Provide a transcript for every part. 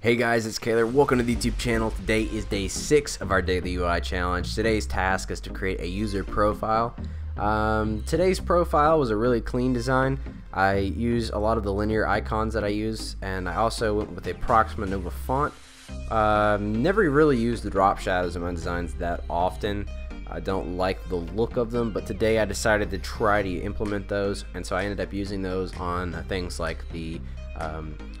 Hey guys, it's Kaylor. Welcome to the YouTube channel. Today is day 6 of our Daily UI challenge. Today's task is to create a user profile. Today's profile was a really clean design. I use a lot of the linear icons that I use, and I also went with a Proxima Nova font. Never really used the drop shadows in my designs that often. I don't like the look of them, but today I decided to try to implement those, and so I ended up using those on things like the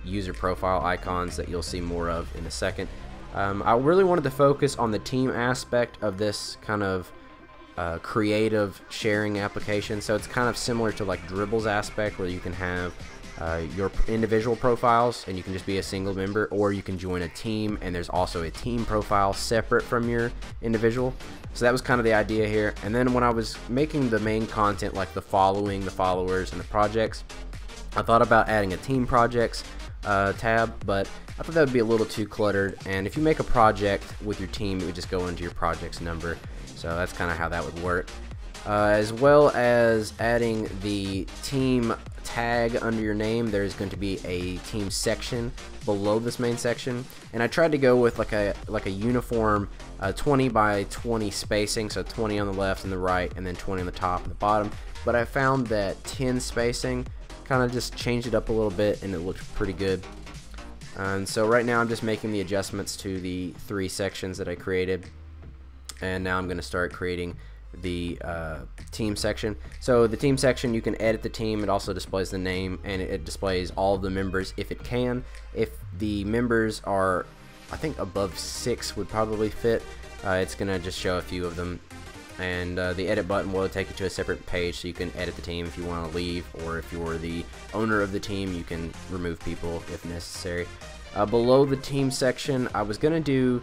user profile icons that you'll see more of in a second. I really wanted to focus on the team aspect of this kind of creative sharing application, so it's kind of similar to like Dribble's aspect, where you can have your individual profiles and you can just be a single member, or you can join a team and there's also a team profile separate from your individual. So that was kind of the idea here. And then when I was making the main content, like the following, the followers, and the projects, I thought about adding a team projects tab, but I thought that would be a little too cluttered, and if you make a project with your team, it would just go into your projects number. So that's kind of how that would work. As well as adding the team tag under your name, there's going to be a team section below this main section, and I tried to go with like a uniform 20 by 20 spacing, so 20 on the left and the right, and then 20 on the top and the bottom. But I found that 10 spacing kind of just changed it up a little bit, and it looked pretty good. And so right now I'm just making the adjustments to the 3 sections that I created, and now I'm going to start creating the team section. So the team section, you can edit the team. It also displays the name, and it displays all of the members if it can. If the members are, I think above 6 would probably fit. It's gonna just show a few of them, and the edit button will take you to a separate page, so you can edit the team if you want to leave, or if you're the owner of the team, you can remove people if necessary. Below the team section, I was gonna do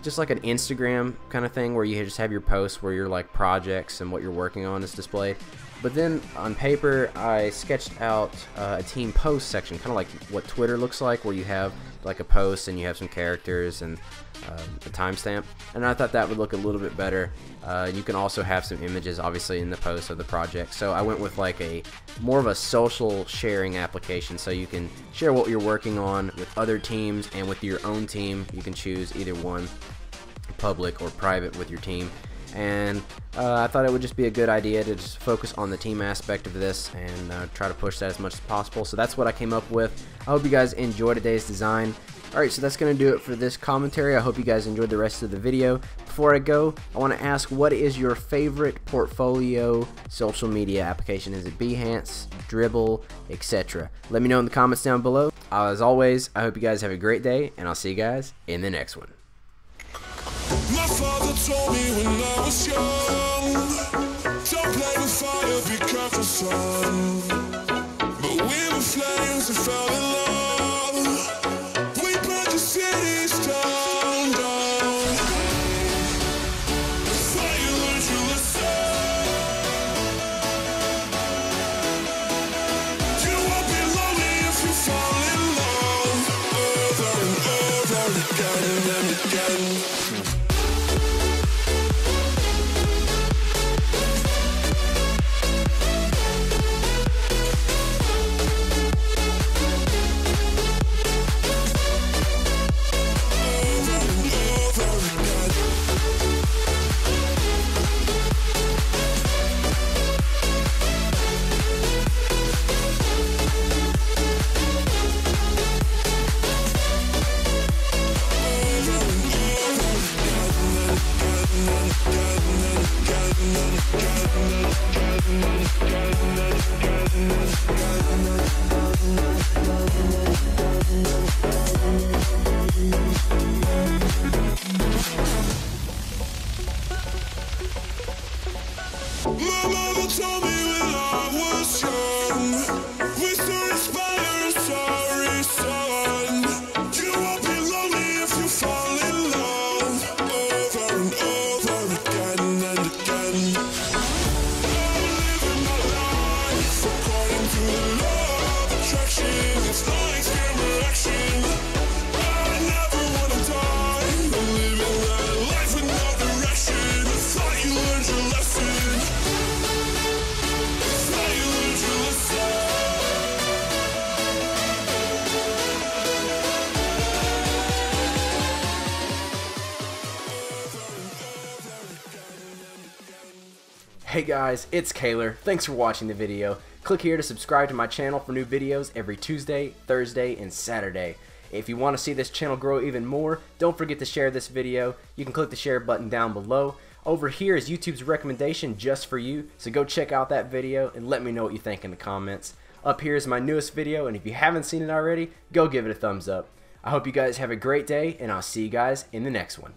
just like an Instagram kind of thing, where you just have your posts where your like projects and what you're working on is displayed. But then on paper, I sketched out a team post section, kind of like what Twitter looks like, where you have like a post and you have some characters and a timestamp. And I thought that would look a little bit better. You can also have some images, obviously, in the post of the project. So I went with like a more of a social sharing application, so you can share what you're working on with other teams and with your own team. You can choose either one, public or private, with your team. And I thought it would just be a good idea to just focus on the team aspect of this and try to push that as much as possible. So that's what I came up with. I hope you guys enjoyed today's design. Alright, so that's going to do it for this commentary. I hope you guys enjoyed the rest of the video. Before I go, I want to ask, what is your favorite portfolio social media application? Is it Behance, Dribbble, etc.? Let me know in the comments down below. As always, I hope you guys have a great day, and I'll see you guys in the next one. My father told me when I was young, don't play with fire, be careful son. But we were flames and fell in love. We burned the cities down. The fire learned you a soul. You won't be lonely if you fall in love. Over and over again and again. Hey guys, it's Kaylor. Thanks for watching the video. Click here to subscribe to my channel for new videos every Tuesday, Thursday, and Saturday. If you want to see this channel grow even more, don't forget to share this video. You can click the share button down below. Over here is YouTube's recommendation just for you, so go check out that video and let me know what you think in the comments. Up here is my newest video, and if you haven't seen it already, go give it a thumbs up. I hope you guys have a great day, and I'll see you guys in the next one.